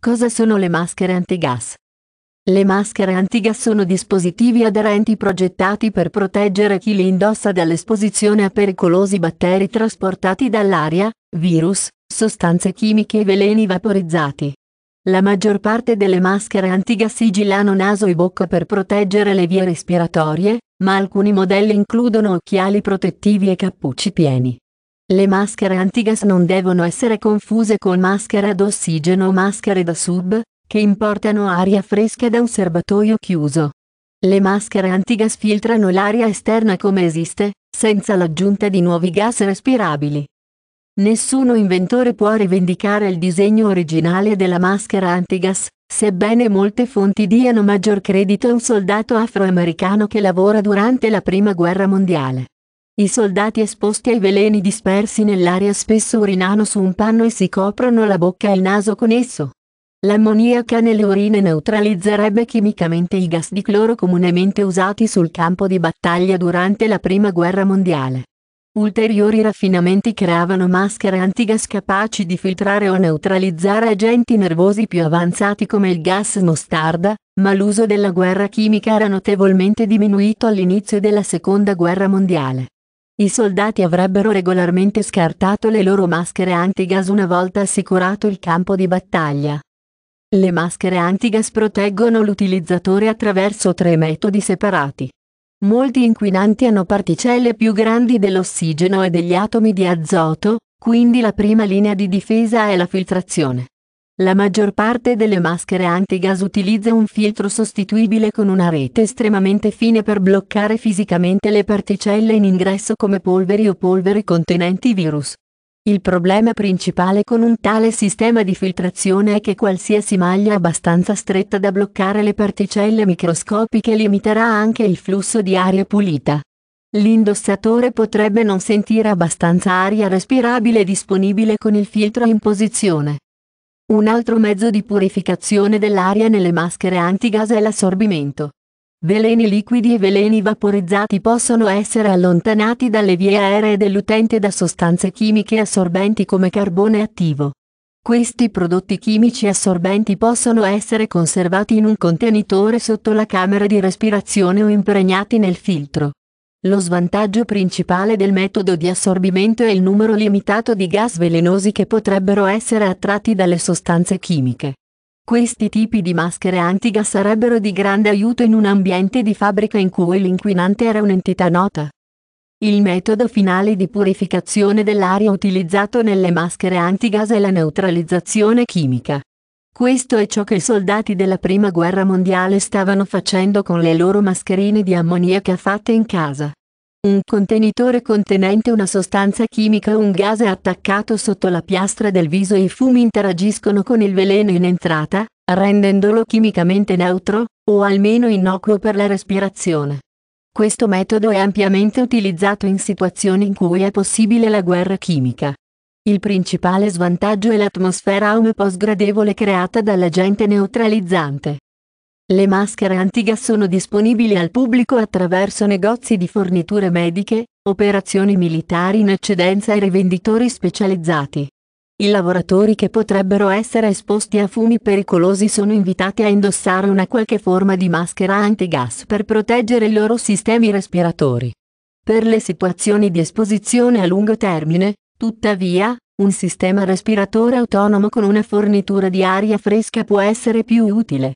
Cosa sono le maschere antigas? Le maschere antigas sono dispositivi aderenti progettati per proteggere chi le indossa dall'esposizione a pericolosi batteri trasportati dall'aria, virus, sostanze chimiche e veleni vaporizzati. La maggior parte delle maschere antigas sigillano naso e bocca per proteggere le vie respiratorie, ma alcuni modelli includono occhiali protettivi e cappucci pieni. Le maschere antigas non devono essere confuse con maschere ad ossigeno o maschere da sub, che importano aria fresca da un serbatoio chiuso. Le maschere antigas filtrano l'aria esterna come esiste, senza l'aggiunta di nuovi gas respirabili. Nessuno inventore può rivendicare il disegno originale della maschera antigas, sebbene molte fonti diano maggior credito a un soldato afroamericano che lavora durante la Prima Guerra Mondiale. I soldati esposti ai veleni dispersi nell'aria spesso urinano su un panno e si coprono la bocca e il naso con esso. L'ammoniaca nelle urine neutralizzerebbe chimicamente i gas di cloro comunemente usati sul campo di battaglia durante la Prima Guerra Mondiale. Ulteriori raffinamenti creavano maschere antigas capaci di filtrare o neutralizzare agenti nervosi più avanzati come il gas mostarda, ma l'uso della guerra chimica era notevolmente diminuito all'inizio della Seconda Guerra Mondiale. I soldati avrebbero regolarmente scartato le loro maschere antigas una volta assicurato il campo di battaglia. Le maschere antigas proteggono l'utilizzatore attraverso tre metodi separati. Molti inquinanti hanno particelle più grandi dell'ossigeno e degli atomi di azoto, quindi la prima linea di difesa è la filtrazione. La maggior parte delle maschere antigas utilizza un filtro sostituibile con una rete estremamente fine per bloccare fisicamente le particelle in ingresso come polveri o polveri contenenti virus. Il problema principale con un tale sistema di filtrazione è che qualsiasi maglia abbastanza stretta da bloccare le particelle microscopiche limiterà anche il flusso di aria pulita. L'indossatore potrebbe non sentire abbastanza aria respirabile disponibile con il filtro in posizione. Un altro mezzo di purificazione dell'aria nelle maschere antigas è l'assorbimento. Veleni liquidi e veleni vaporizzati possono essere allontanati dalle vie aeree dell'utente da sostanze chimiche assorbenti come carbone attivo. Questi prodotti chimici assorbenti possono essere conservati in un contenitore sotto la camera di respirazione o impregnati nel filtro. Lo svantaggio principale del metodo di assorbimento è il numero limitato di gas velenosi che potrebbero essere attratti dalle sostanze chimiche. Questi tipi di maschere antigas sarebbero di grande aiuto in un ambiente di fabbrica in cui l'inquinante era un'entità nota. Il metodo finale di purificazione dell'aria utilizzato nelle maschere antigas è la neutralizzazione chimica. Questo è ciò che i soldati della Prima Guerra Mondiale stavano facendo con le loro mascherine di ammoniaca fatte in casa. Un contenitore contenente una sostanza chimica o un gas è attaccato sotto la piastra del viso e i fumi interagiscono con il veleno in entrata, rendendolo chimicamente neutro, o almeno innocuo per la respirazione. Questo metodo è ampiamente utilizzato in situazioni in cui è possibile la guerra chimica. Il principale svantaggio è l'atmosfera un po' sgradevole creata dall'agente neutralizzante. Le maschere antigas sono disponibili al pubblico attraverso negozi di forniture mediche, operazioni militari in eccedenza e rivenditori specializzati. I lavoratori che potrebbero essere esposti a fumi pericolosi sono invitati a indossare una qualche forma di maschera antigas per proteggere i loro sistemi respiratori. Per le situazioni di esposizione a lungo termine, tuttavia, un sistema respiratore autonomo con una fornitura di aria fresca può essere più utile.